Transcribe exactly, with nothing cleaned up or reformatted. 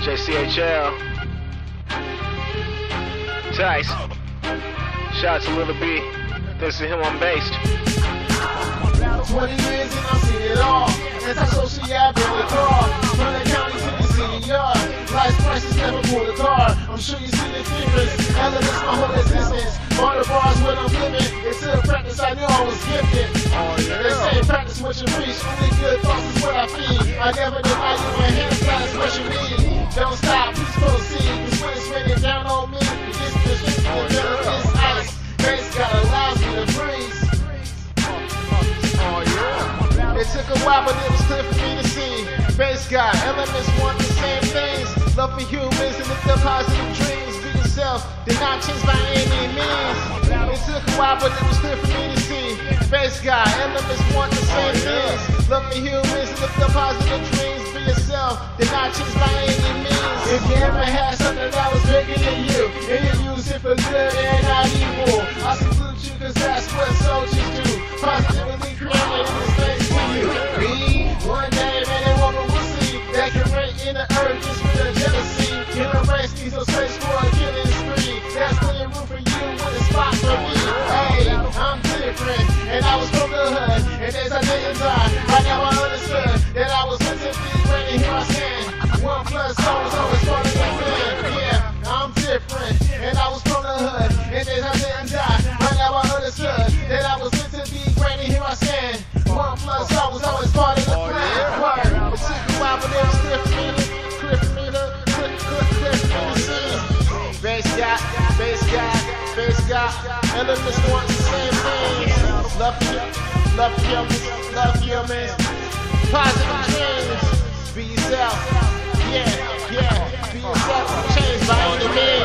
J C H L, Tice, shout out to Lil B, this is him on Based. twenty years and I've seen it all, anti-social, yeah, I built a car, from the county to the city yard, life prices never pulled a car, I'm sure you see the difference, elements my whole existence, all the bars when I'm living, it's a practice I knew I was gifted. Oh, yeah. They say practice what you preach, really good thoughts is what I feed, I never deny you, my hands down is what you need. Don't stop, please proceed. This wind is raining down on me. This bitch is on this ice. Grace God allows me to freeze. Oh, yeah. It took a while, but it was clear for me to see. Grace God, elements want the same things. Love for humans and lift up positive dreams. Be yourself, did not change by any means. It took a while, but it was clear for me to see. Grace God, elements want the same things. Love for humans and lift up positive dreams. Be yourself, did not change by any means. If you ever had something that was bigger than you, and you use it for good and not evil, I salute you cause that's what soldiers do. Positively created this place for you. Be one name and a woman will see that can rate in the urges with a jealousy. In a race, these are space for a killing spree. That's the room for you with a spot for me. Hey, I'm different, and I was from the hood, and as I didn't die, I never understood that I was meant to be great, and here I stand. One plus I was always part of the hood. Yeah, I'm different, and I was from the hood. And then I didn't die, but now I understood that I was meant to be great, and here I stand. One plus I was always part of the plan. Word, it took a while, but it was clear for me to, clear for me to, clear, clear, clear for me to see. Based God, based God, based God. Elements want the same things. Love you, love you, love you, man. Positive dreams, be yourself. Yeah, yeah, be yourself, change by any means.